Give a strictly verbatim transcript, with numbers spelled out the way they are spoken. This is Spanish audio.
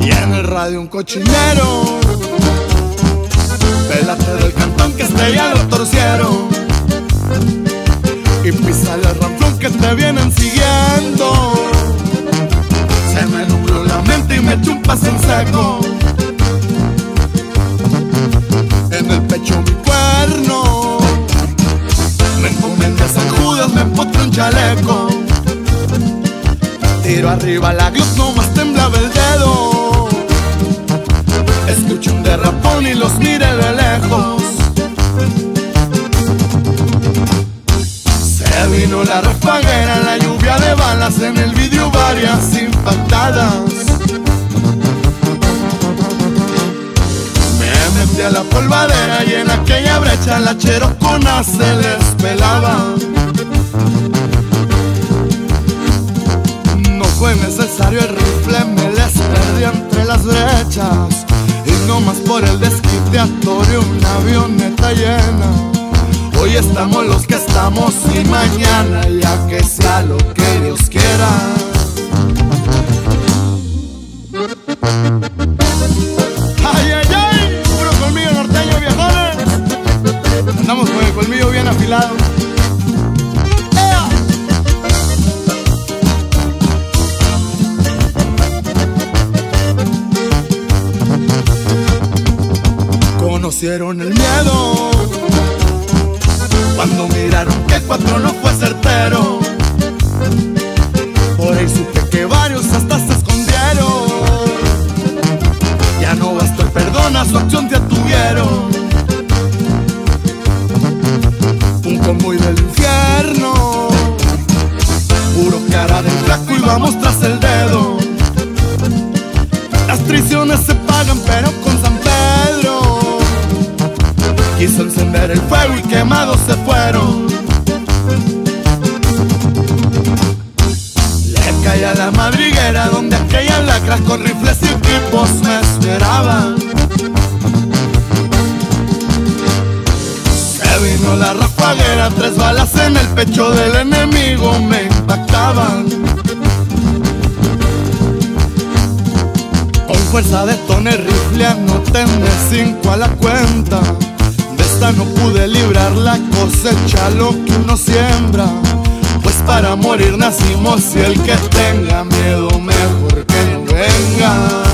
Y en el radio un cochinero, pélate del cantón que este ya lo torcieron, y písale al ramplón que te vienen siguiendo. Se me nubló la mente y me chupas en seco, en el pecho mi cuerno, me encomendé a San Judas, me empotré un chaleco, tiro arriba la gluz, nomás temblaba el dedo, escuché un derrapón y los miré de lejos. Vino la ráfaga, era la lluvia de balas, en el vidrio varias impactadas. Me metí a la polvadera y en aquella brecha la cherocona se les pelaba. No fue necesario el rifle, me les perdí entre las brechas, y nomás por el desquite atoré una avioneta llena. Hoy estamos los que estamos y mañana ya que sea lo que Dios quiera. ¡Ay, ay, ay! Puro colmillo norteño, viejones. Andamos con el colmillo bien afilado. ¡Ea! Conocieron el miedo cuando miraron que cuatro no fue certero. Por ahí supe que varios hasta se escondieron. Ya no bastó el perdón, a su acción te atuvieron. Un convoy del infierno, puro cara de flaco y vamos tras el dedo. Las traiciones se pagan pero con San Pedro. Quiso encender el fuego y quemados se fueron. Le caí a la madriguera donde aquellas lacras con rifles y equipos me esperaban. Se vino la rafaguera, tres balas en el pecho del enemigo me impactaban. Con fuerza detoné el rifle, anoté cinco a la cuenta. No pude librar la cosecha, lo que uno siembra, pues para morir nacimos y el que tenga miedo mejor que no venga.